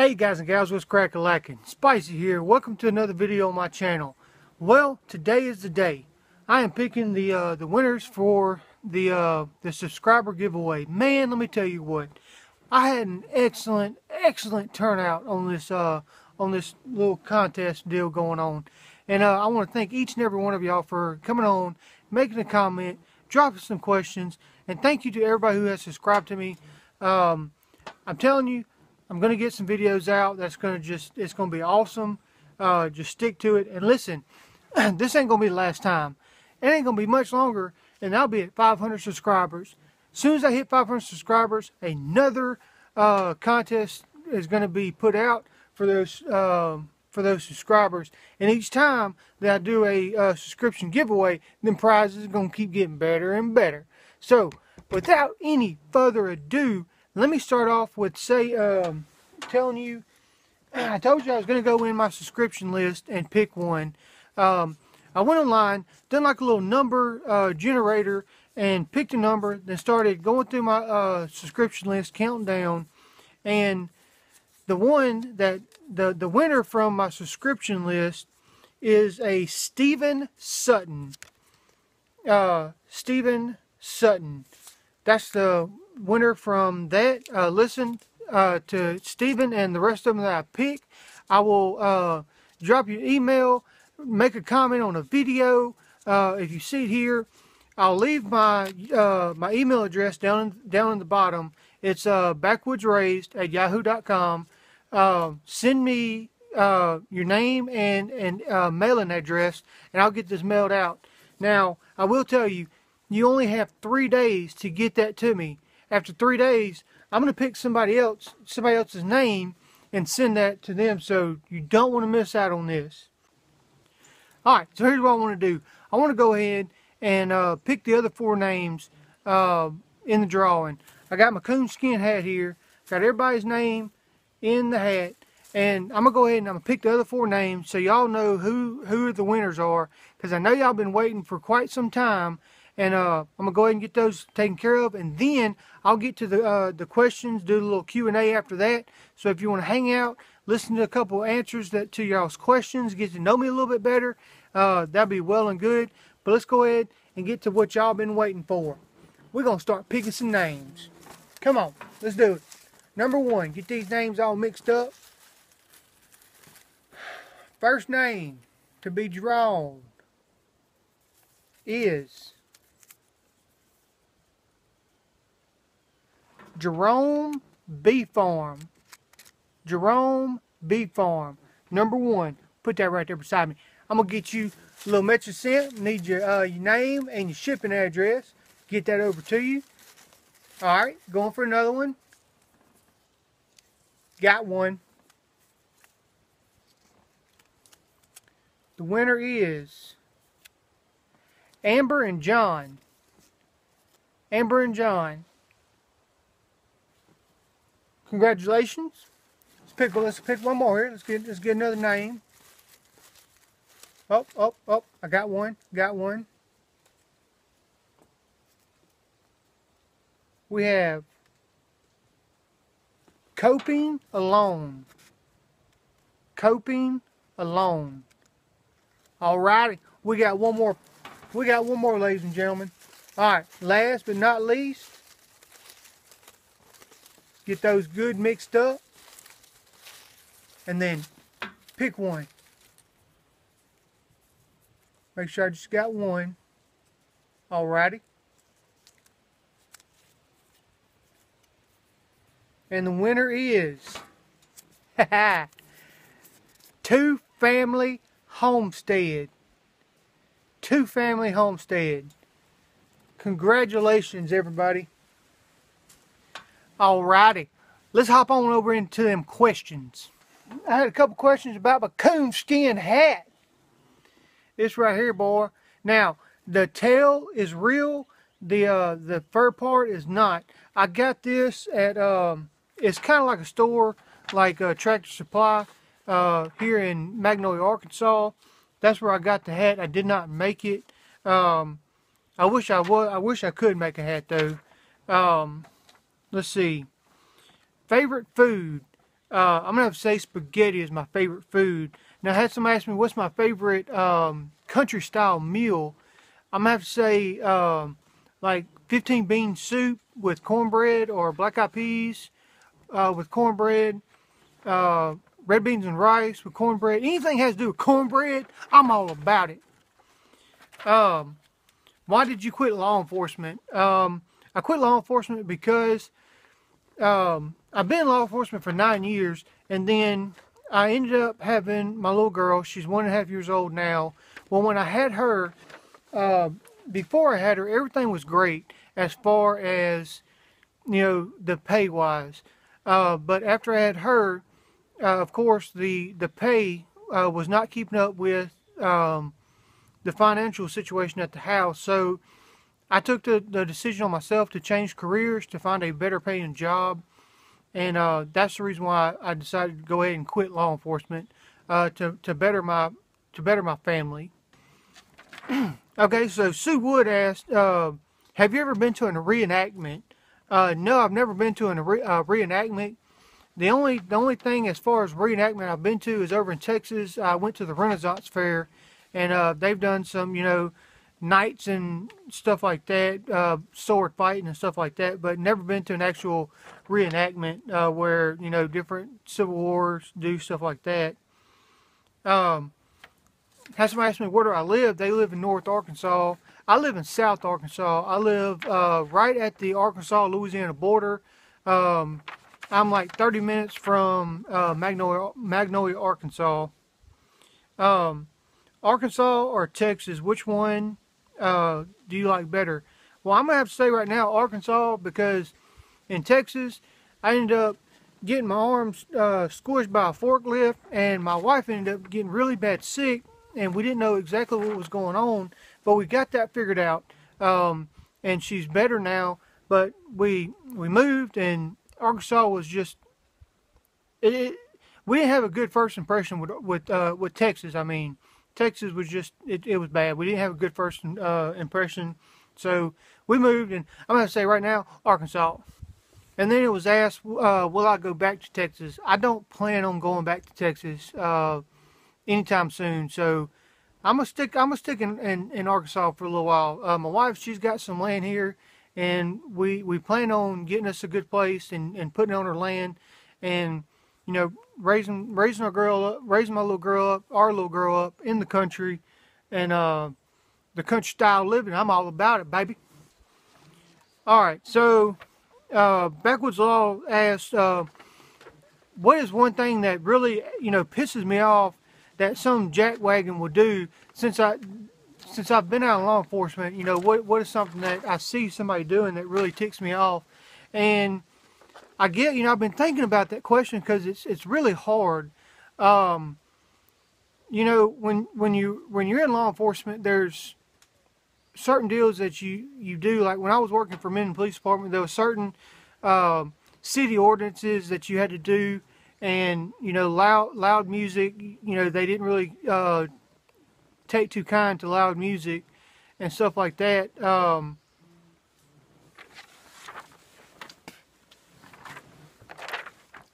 Hey guys and gals, what's crack-a-lackin'? Spicy here. Welcome to another video on my channel. Well, today is the day. I am picking the winners for the subscriber giveaway. Man, let me tell you what. I had an excellent turnout on this little contest deal going on. And I want to thank each and every one of y'all for coming on, making a comment, dropping some questions, and thank you to everybody who has subscribed to me. I'm telling you, I'm going to get some videos out. That's going to just, it's going to be awesome. Just stick to it. And listen, this ain't going to be the last time. It ain't going to be much longer. And I'll be at 500 subscribers. As soon as I hit 500 subscribers, another contest is going to be put out for those subscribers. And each time that I do a subscription giveaway, then prizes are going to keep getting better and better. So without any further ado, let me start off with telling you, I told you I was going to go in my subscription list and pick one. I went online, done like a little number generator, and picked a number, then started going through my subscription list, counting down, and the one that, the winner from my subscription list is a Stephen Sutton. Stephen Sutton. That's the winner from that. Listen to Stephen and the rest of them that I pick. I will drop you an email, make a comment on a video. If you see it here, I'll leave my my email address down in the bottom. It's backwoodsraised@yahoo.com. Send me your name and mailing address, and I'll get this mailed out. Now, I will tell you, you only have 3 days to get that to me. After 3 days, I'm going to pick somebody else's name and send that to them. So you don't want to miss out on this. All right, so here's what I want to do. I want to go ahead and pick the other four names in the drawing. I got my coonskin hat here. Got everybody's name in the hat. And I'm going to go ahead and I'm going to pick the other four names so y'all know who the winners are. Because I know y'all been waiting for quite some time. And I'm going to go ahead and get those taken care of. And then I'll get to the questions, do a little Q&A after that. So if you want to hang out, listen to a couple answers to y'all's questions, get to know me a little bit better, that'll be well and good. But let's go ahead and get to what y'all been waiting for. We're going to start picking some names. Come on, let's do it. Number one, get these names all mixed up. First name to be drawn is Jerome B Farm. Jerome B Farm. Number one. Put that right there beside me. I'm going to get you a little message sent. Need your name and your shipping address. Get that over to you. Alright. Going for another one. Got one. The winner is Amber and John. Amber and John. Congratulations. Let's pick one more here. Let's get another name. Oh. I got one. We have Coping Alone. Coping Alone. Alrighty. We got one more. Ladies and gentlemen. Alright, last but not least. Get those good mixed up and then pick one. Make sure I just got one. Alrighty. And the winner is Two Family Homestead. Two Family Homestead. Congratulations, everybody. Alrighty, let's hop on over into them questions. I had a couple questions about my coonskin hat. It's right here, boy. Now, the tail is real. The fur part is not. I got this at, it's kind of like a store, like Tractor Supply here in Magnolia, Arkansas. That's where I got the hat. I did not make it. I wish I was. I wish I could make a hat, though. Let's see. Favorite food. I'm going to say spaghetti is my favorite food. Now, I had someone ask me what's my favorite country style meal. I'm going to have to say like 15 bean soup with cornbread, or black eyed peas with cornbread, red beans and rice with cornbread. Anything that has to do with cornbread, I'm all about it. Why did you quit law enforcement? I quit law enforcement because I've been in law enforcement for 9 years, and then I ended up having my little girl. She's 1.5 years old now. Well, when I had her, before I had her, everything was great as far as, you know, the pay-wise. But after I had her, of course, the pay was not keeping up with the financial situation at the house. So I took the decision on myself to change careers, to find a better paying job. And that's the reason why I decided to go ahead and quit law enforcement, to better my family. Okay, so Sue Wood asked, have you ever been to a reenactment? No, I've never been to a reenactment. The only thing as far as reenactment I've been to is over in Texas. I went to the Renaissance Fair, and they've done some, you know, nights and stuff like that, sword fighting and stuff like that, but never been to an actual reenactment where, you know, different Civil Wars do stuff like that. Had somebody asked me where do I live. They live in North Arkansas. I live in South Arkansas. I live right at the Arkansas-Louisiana border. I'm like 30 minutes from Magnolia, Arkansas. Arkansas or Texas, which one do you like better? Well, I'm going to have to say right now Arkansas, because in Texas, I ended up getting my arms squished by a forklift, and my wife ended up getting really bad sick, and we didn't know exactly what was going on, but we got that figured out, and she's better now. But we moved, and Arkansas was just, we didn't have a good first impression with Texas. I mean, Texas was just, it was bad. We didn't have a good first impression, so we moved, and I'm going to say right now, Arkansas. And then it was asked, will I go back to Texas? I don't plan on going back to Texas anytime soon, so I'm going to stick in Arkansas for a little while. My wife, she's got some land here, and we plan on getting us a good place and putting on her land, and, you know, raising my little girl up, our little girl up in the country, and the country style living. I'm all about it, baby. All right, so Backwoods Law asked, what is one thing that really, you know, pisses me off that some jackwagon will do? Since I've been out in law enforcement, you know, what is something that I see somebody doing that really ticks me off? And I get, you know, I've been thinking about that question because it's really hard. You know, when you're in law enforcement, there's certain deals that you do. Like when I was working for Minden Police Department, there were certain city ordinances that you had to do, and, you know, loud music. You know, they didn't really take too kind to loud music and stuff like that.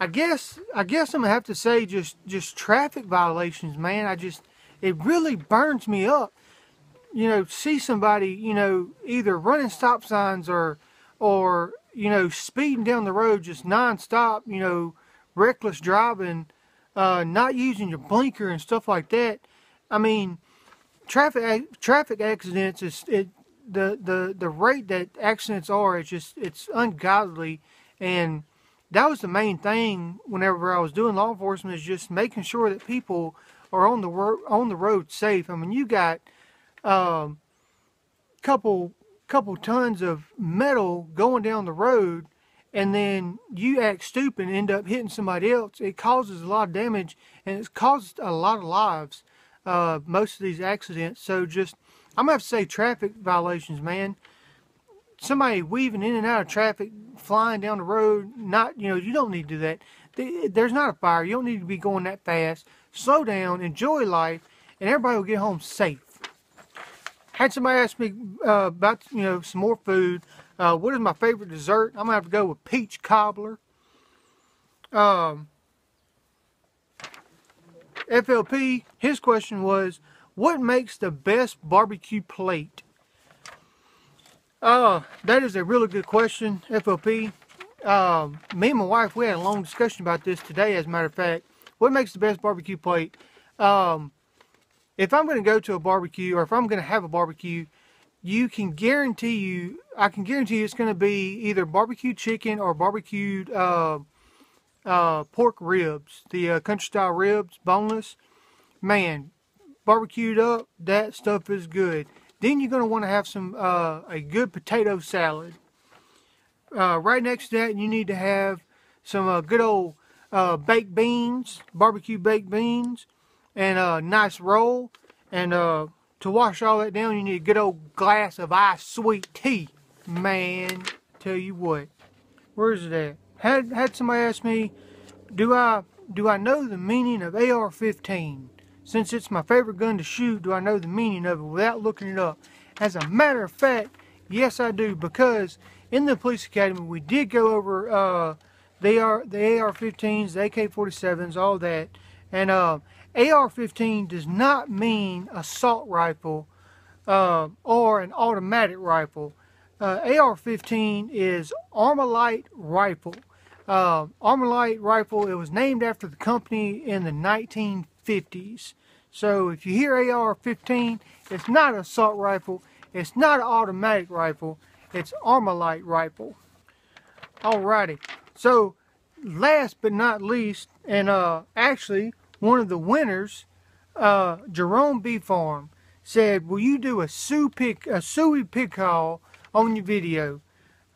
I guess I'm gonna have to say just traffic violations, man. It really burns me up, you know, see somebody, you know, either running stop signs or you know, speeding down the road just nonstop, you know, reckless driving, not using your blinker and stuff like that. I mean, traffic accidents is the rate that accidents are. It's ungodly. And that was the main thing whenever I was doing law enforcement, is just making sure that people are on the road safe. I mean, you got couple tons of metal going down the road, and then you act stupid and end up hitting somebody else. It causes a lot of damage, and it's caused a lot of lives, most of these accidents. So just, I'm going to have to say traffic violations, man. Somebody weaving in and out of traffic, flying down the road, not, you know, you don't need to do that. There's not a fire. You don't need to be going that fast. Slow down, enjoy life, and everybody will get home safe. Had somebody ask me about, you know, some more food. What is my favorite dessert? I'm going to have to go with peach cobbler. FLP, his question was, what makes the best barbecue plate? That is a really good question, FLP. Me and my wife, we had a long discussion about this today, as a matter of fact. What makes the best barbecue plate? If I'm going to go to a barbecue, or if I'm going to have a barbecue, I can guarantee you it's going to be either barbecued chicken or barbecued pork ribs, the country style ribs, boneless. Man, barbecued up, that stuff is good. Then you're going to want to have some a good potato salad. Right next to that, you need to have some good old baked beans, barbecue baked beans, and a nice roll. And to wash all that down, you need a good old glass of iced sweet tea. Man, tell you what, where is it at? Had somebody ask me, do I know the meaning of AR-15? Since it's my favorite gun to shoot, do I know the meaning of it without looking it up? As a matter of fact, yes I do, because in the police academy we did go over the AR-15s, the AK-47s, all that. And AR-15 does not mean assault rifle or an automatic rifle. AR-15 is Armalite rifle. Armalite rifle, it was named after the company in the 1950s. So if you hear AR-15, it's not an assault rifle, it's not an automatic rifle, it's Armalite rifle. Alrighty, so last but not least, and actually one of the winners, Jerome B Farm, said, will you do a suey pick haul on your video?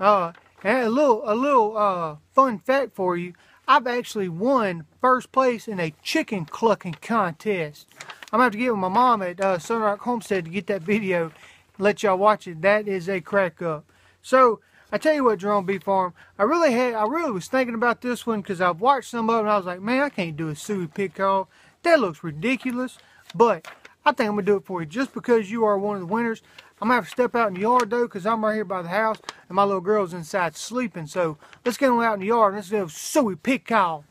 And a little fun fact for you, I've actually won first place in a chicken clucking contest. I'm going to have to get with my mom at Sunrock Homestead to get that video, let y'all watch it. That is a crack up. So I tell you what, Jerome B Farm, I really was thinking about this one, because I've watched some of them and I was like, man, I can't do a suey pick haul. That looks ridiculous, but I think I'm going to do it for you just because you are one of the winners. I'm going to have to step out in the yard, though, because I'm right here by the house, and my little girl's inside sleeping. So let's get on out in the yard and let's do a suey pick haul.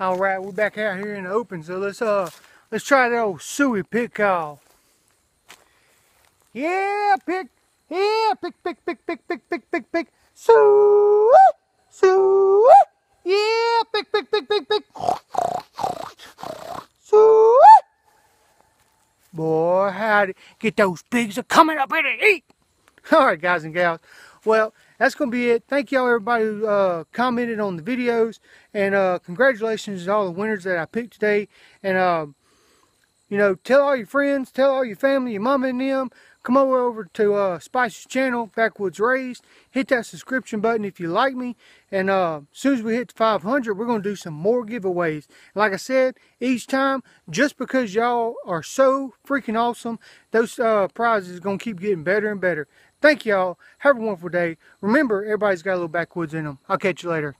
All right, we're back out here in the open, so let's try that old suey pick haul. Yeah, pick. Suey. Yeah, pick. Suey. Boy, howdy. Get those pigs are coming up here to eat. All right, guys and gals. Well, that's going to be it. Thank y'all, everybody who commented on the videos. And congratulations to all the winners that I picked today. And, you know, tell all your friends, tell all your family, your mama and them. Come over to Spice's channel, Backwoods Raised. Hit that subscription button if you like me. And as soon as we hit 500, we're going to do some more giveaways. Like I said, each time, just because y'all are so freaking awesome, those prizes are going to keep getting better and better. Thank y'all. Have a wonderful day. Remember, everybody's got a little backwoods in them. I'll catch you later.